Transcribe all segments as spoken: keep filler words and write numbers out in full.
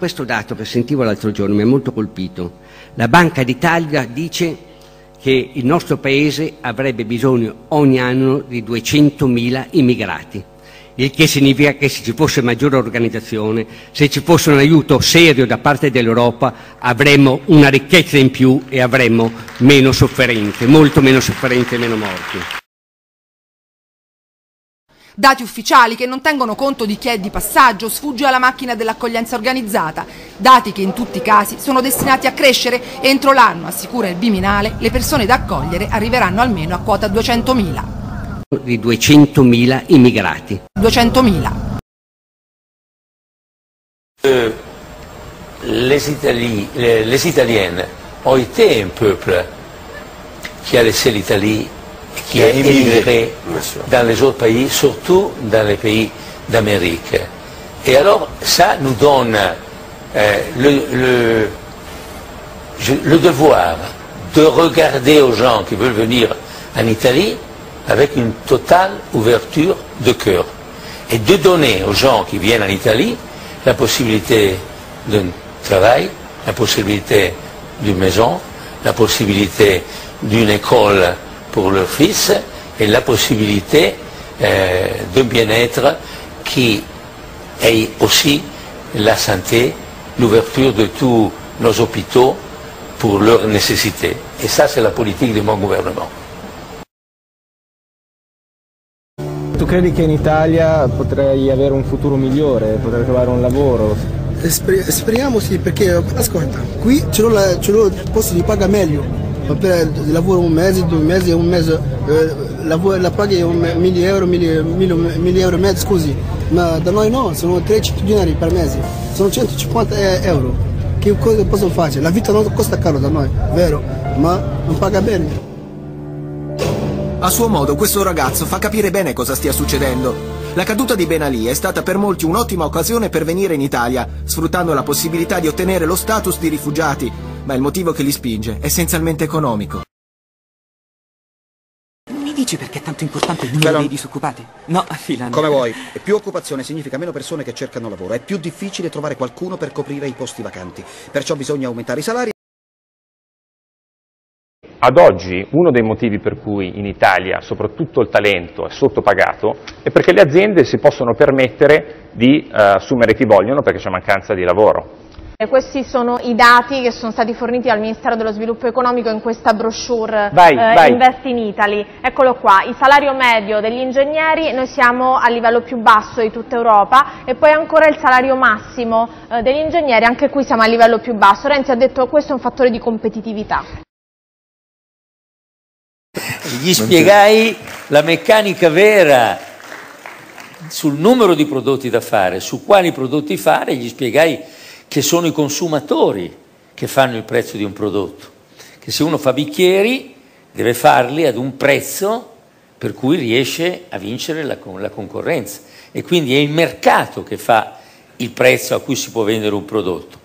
Questo dato che sentivo l'altro giorno mi ha molto colpito. La Banca d'Italia dice che il nostro Paese avrebbe bisogno ogni anno di duecentomila immigrati, il che significa che se ci fosse maggiore organizzazione, se ci fosse un aiuto serio da parte dell'Europa, avremmo una ricchezza in più e avremmo meno sofferenze, molto meno sofferenze e meno morti. Dati ufficiali che non tengono conto di chi è di passaggio, sfugge alla macchina dell'accoglienza organizzata. Dati che in tutti i casi sono destinati a crescere. Entro l'anno, assicura il Viminale, le persone da accogliere arriveranno almeno a quota duecentomila. Di duecentomila immigrati. duecentomila. Euh, les, Itali, les, les Italiennes ont été un peuple qui a laissé l'Italie, qui a émigré dans les autres pays, surtout dans les pays d'Amérique. Et alors, ça nous donne euh, le, le, le devoir de regarder aux gens qui veulent venir en Italie avec une totale ouverture de cœur et de donner aux gens qui viennent en Italie la possibilité d'un travail, la possibilité d'une maison, la possibilité d'une école pour leur fils et la possibilité euh, d'un bien-être qui ait aussi la santé, l'ouverture de tous nos hôpitaux pour leurs nécessités. Et ça, c'est la politique de mon gouvernement. Tu credi che in Italia potrei avere un futuro migliore, potrei trovare un lavoro? Speriamo sì, perché ascolta, qui ce l'ho il posto di paga meglio, per lavoro un mese, due mesi, un mese, eh, lavoro, la paga è mille euro, mille euro e mezzo, scusi, ma da noi no, sono trecento dinari per mese, sono centocinquanta euro, che cosa possono fare? La vita non costa caro da noi, vero, ma non paga bene. A suo modo questo ragazzo fa capire bene cosa stia succedendo. La caduta di Ben Ali è stata per molti un'ottima occasione per venire in Italia, sfruttando la possibilità di ottenere lo status di rifugiati, ma il motivo che li spinge è essenzialmente economico. Mi dici perché è tanto importante il numero dei disoccupati? No, affilano. Come vuoi. Più occupazione significa meno persone che cercano lavoro, è più difficile trovare qualcuno per coprire i posti vacanti, perciò bisogna aumentare i salari. Ad oggi uno dei motivi per cui in Italia soprattutto il talento è sottopagato è perché le aziende si possono permettere di eh, assumere chi vogliono perché c'è mancanza di lavoro. E questi sono i dati che sono stati forniti dal Ministero dello Sviluppo Economico in questa brochure vai, eh, vai. Invest in Italy. Eccolo qua, il salario medio degli ingegneri, noi siamo a livello più basso di tutta Europa e poi ancora il salario massimo eh, degli ingegneri, anche qui siamo a livello più basso. Renzi ha detto che questo è un fattore di competitività. Gli spiegai la meccanica vera sul numero di prodotti da fare, su quali prodotti fare, gli spiegai che sono i consumatori che fanno il prezzo di un prodotto, che se uno fa bicchieri deve farli ad un prezzo per cui riesce a vincere la, la concorrenza e quindi è il mercato che fa il prezzo a cui si può vendere un prodotto.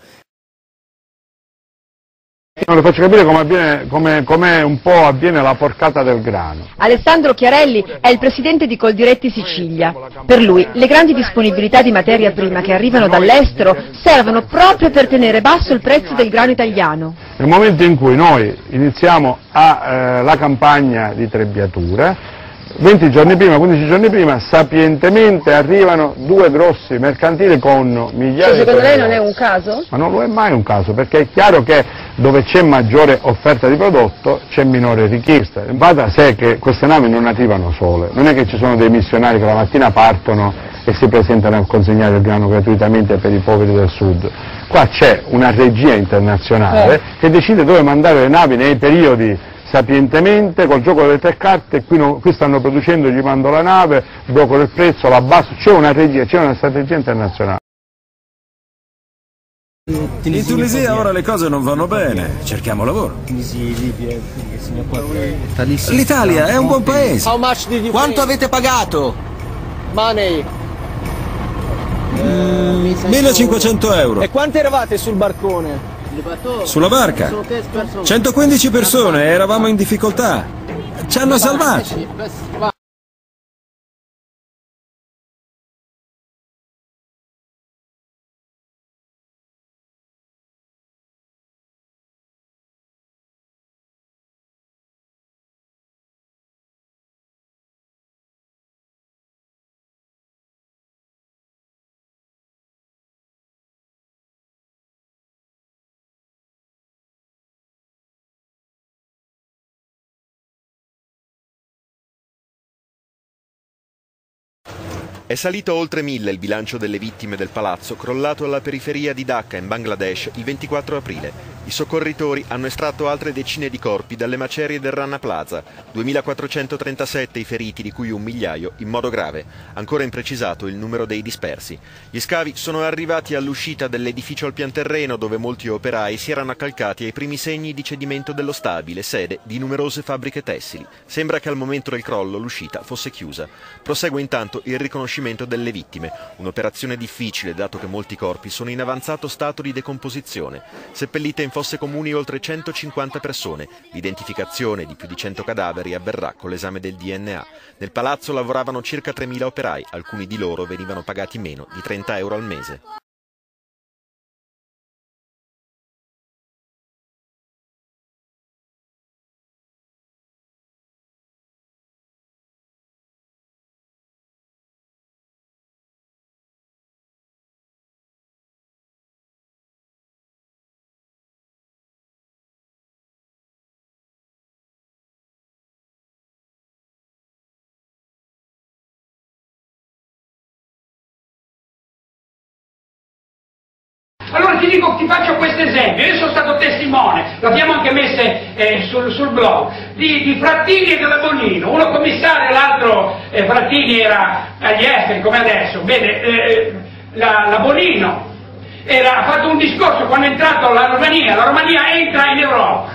Non le faccio capire come, avviene, come, come un po' avviene la porcata del grano. Alessandro Chiarelli è il presidente di Coldiretti Sicilia. Per lui le grandi disponibilità di materia prima che arrivano dall'estero servono proprio per tenere basso il prezzo del grano italiano. Nel momento in cui noi iniziamo a, eh, la campagna di trebbiatura, venti giorni prima, quindici giorni prima, sapientemente arrivano due grossi mercantili con migliaia di... Secondo lei non è un caso? Ma non lo è mai un caso, perché è chiaro che dove c'è maggiore offerta di prodotto c'è minore richiesta. Vada a sé che queste navi non arrivano sole, non è che ci sono dei missionari che la mattina partono e si presentano a consegnare il grano gratuitamente per i poveri del sud. Qua c'è una regia internazionale eh. che decide dove mandare le navi nei periodi... sapientemente, col gioco delle tre carte, qui, no, qui stanno producendo, gli mando la nave, blocco il prezzo, la basso, c'è una regia, c'è una strategia internazionale. In Tunisia ora le cose non vanno bene, cerchiamo lavoro. L'Italia è un buon paese. Quanto avete pagato? millecinquecento euro. E quanti eravate sul barcone? Sulla barca, centoquindici persone, eravamo in difficoltà, ci hanno salvati. È salito oltre mille il bilancio delle vittime del palazzo, crollato alla periferia di Dhaka, in Bangladesh, il ventiquattro aprile. I soccorritori hanno estratto altre decine di corpi dalle macerie del Rana Plaza. duemilaquattrocentotrentasette i feriti, di cui un migliaio in modo grave. Ancora imprecisato il numero dei dispersi. Gli scavi sono arrivati all'uscita dell'edificio al pianterreno, dove molti operai si erano accalcati ai primi segni di cedimento dello stabile, sede di numerose fabbriche tessili. Sembra che al momento del crollo l'uscita fosse chiusa. Prosegue intanto il riconoscimento delle vittime, un'operazione difficile dato che molti corpi sono in avanzato stato di decomposizione, seppellite in fosse comuni oltre centocinquanta persone, l'identificazione di più di cento cadaveri avverrà con l'esame del D N A. Nel palazzo lavoravano circa tremila operai, alcuni di loro venivano pagati meno di trenta euro al mese. Allora ti dico, ti faccio questo esempio, io sono stato testimone, l'abbiamo anche messo eh, sul, sul blog, di, di Frattini e della Bonino, uno commissario, l'altro eh, Frattini era agli esteri come adesso, vede, eh, la, la Bonino era, ha fatto un discorso quando è entrato la Romania, la Romania entra in Europa.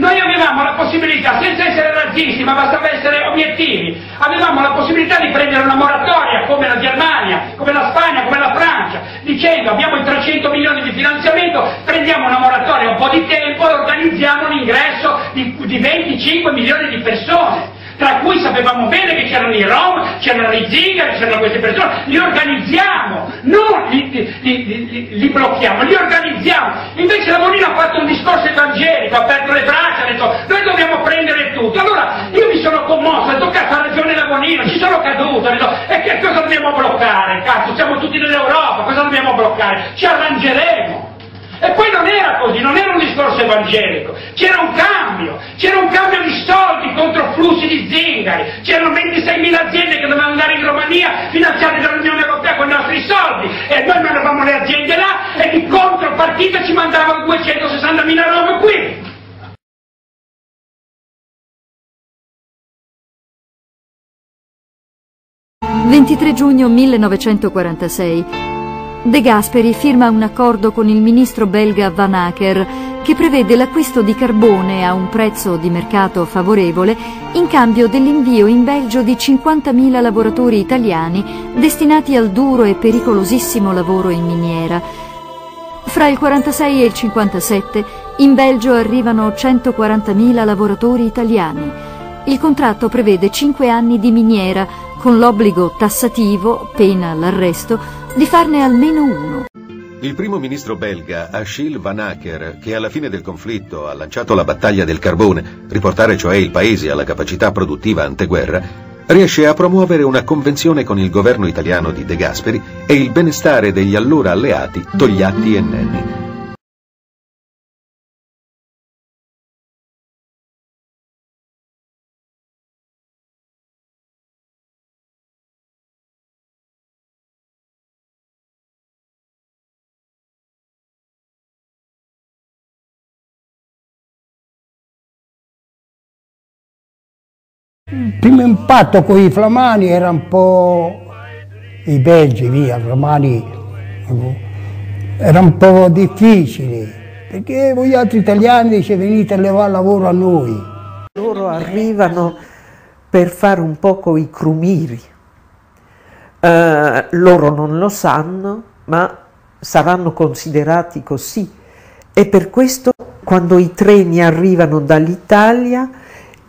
Noi avevamo la possibilità, senza essere razzisti, ma bastava essere obiettivi, avevamo la possibilità di prendere una moratoria come la Germania, come la Spagna, come la Francia, dicendo abbiamo i trecento milioni di finanziamento, prendiamo una moratoria un po' di tempo e organizziamo l'ingresso di, di venticinque milioni di persone, tra cui sapevamo bene che c'erano i Rom, c'erano i Zingari, c'erano queste persone, li organizziamo, non li, li, li, li, li blocchiamo, li organizziamo. Invece la Bonino ha fatto un discorso evangelico, ha aperto le braccia, ha detto noi dobbiamo prendere tutto. Allora io mi sono commosso, ho toccato la ragione la Bonino, ci sono caduto, ho detto e che cosa dobbiamo bloccare? Cazzo, siamo tutti nell'Europa, cosa dobbiamo bloccare? Ci arrangeremo. E poi non era così, non era un discorso evangelico, c'era un cambio, c'era un cambio di soldi contro flussi di zingari, c'erano ventiseimila aziende che dovevano andare in Romania finanziate dall'Unione Europea con i nostri soldi e noi mandavamo le aziende là e di contropartita ci mandavano duecentosessantamila robe qui. ventitré giugno millenovecentoquarantasei. De Gasperi firma un accordo con il ministro belga Van Acker che prevede l'acquisto di carbone a un prezzo di mercato favorevole in cambio dell'invio in Belgio di cinquantamila lavoratori italiani destinati al duro e pericolosissimo lavoro in miniera. Fra il quarantasei e il cinquantasette in Belgio arrivano centoquarantamila lavoratori italiani. Il contratto prevede cinque anni di miniera con l'obbligo tassativo, pena l'arresto, di farne almeno uno. Il primo ministro belga, Achille Van Acker, che alla fine del conflitto ha lanciato la battaglia del carbone, riportare cioè il paese alla capacità produttiva anteguerra, riesce a promuovere una convenzione con il governo italiano di De Gasperi e il benestare degli allora alleati Togliatti e Nenni. Il primo impatto con i flamani era un po' i belgi, via, i flamani era un po' difficile, perché voi altri italiani dice venite a levare lavoro a noi. Loro arrivano per fare un poco i crumiri, eh, loro non lo sanno ma saranno considerati così e per questo quando i treni arrivano dall'Italia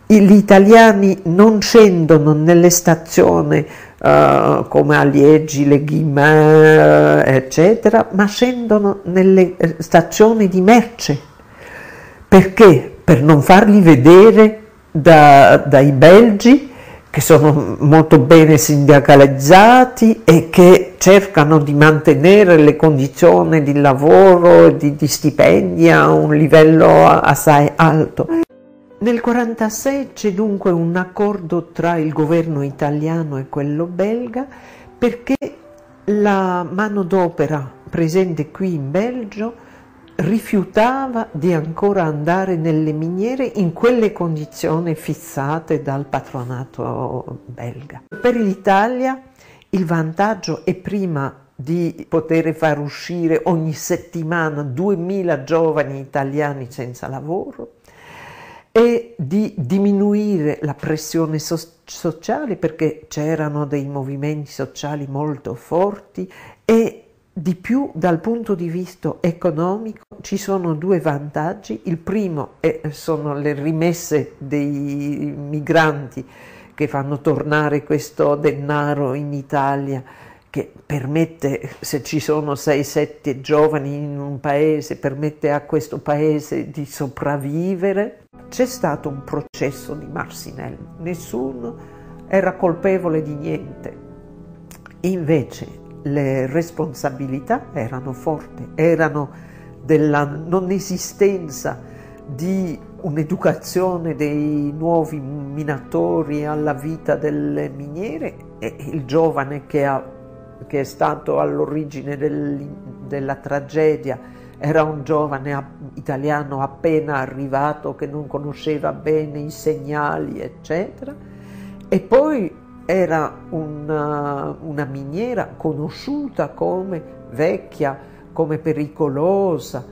gli italiani non scendono nelle stazioni uh, come a Liegi, le Guimet, eccetera, ma scendono nelle stazioni di merce. Perché? Per non farli vedere da, dai belgi, che sono molto bene sindacalizzati e che cercano di mantenere le condizioni di lavoro e di, di stipendi a un livello assai alto. Nel millenovecentoquarantasei c'è dunque un accordo tra il governo italiano e quello belga perché la manodopera presente qui in Belgio rifiutava di ancora andare nelle miniere in quelle condizioni fissate dal patronato belga. Per l'Italia il vantaggio è prima di poter far uscire ogni settimana duemila giovani italiani senza lavoro e di diminuire la pressione so- sociale, perché c'erano dei movimenti sociali molto forti, e di più dal punto di vista economico ci sono due vantaggi. Il primo è, sono le rimesse dei migranti che fanno tornare questo denaro in Italia, che permette, se ci sono sei sette giovani in un paese, permette a questo paese di sopravvivere. C'è stato un processo di Marcinelle, nessuno era colpevole di niente, invece le responsabilità erano forti, erano della non esistenza di un'educazione dei nuovi minatori alla vita delle miniere, e il giovane che, ha, che è stato all'origine del, della tragedia era un giovane italiano appena arrivato che non conosceva bene i segnali, eccetera, e poi era una, una miniera conosciuta come vecchia, come pericolosa.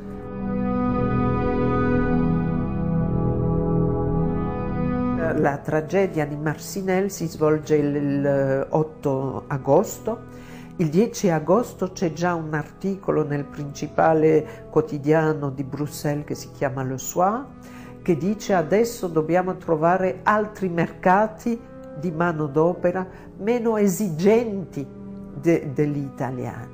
La tragedia di Marcinelle si svolge l'otto agosto. Il dieci agosto c'è già un articolo nel principale quotidiano di Bruxelles che si chiama Le Soir, che dice: adesso dobbiamo trovare altri mercati di manodopera meno esigenti de, degli italiani.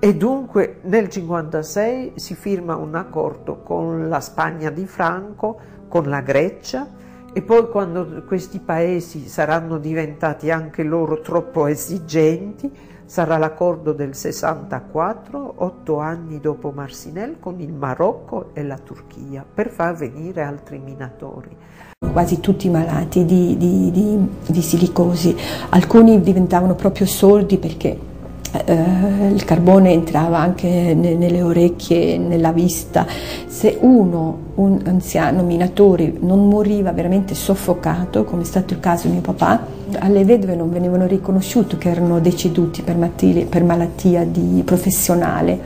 E dunque nel cinquantasei si firma un accordo con la Spagna di Franco, con la Grecia, e poi quando questi paesi saranno diventati anche loro troppo esigenti sarà l'accordo del sessantaquattro, otto anni dopo Marcinelle, con il Marocco e la Turchia, per far venire altri minatori. Quasi tutti malati di, di, di, di silicosi, alcuni diventavano proprio sordi perché eh, il carbone entrava anche ne, nelle orecchie, nella vista. Se uno, un anziano minatore, non moriva veramente soffocato, come è stato il caso di mio papà, alle vedove non venivano riconosciuti che erano deceduti per, matili, per malattia di, professionale.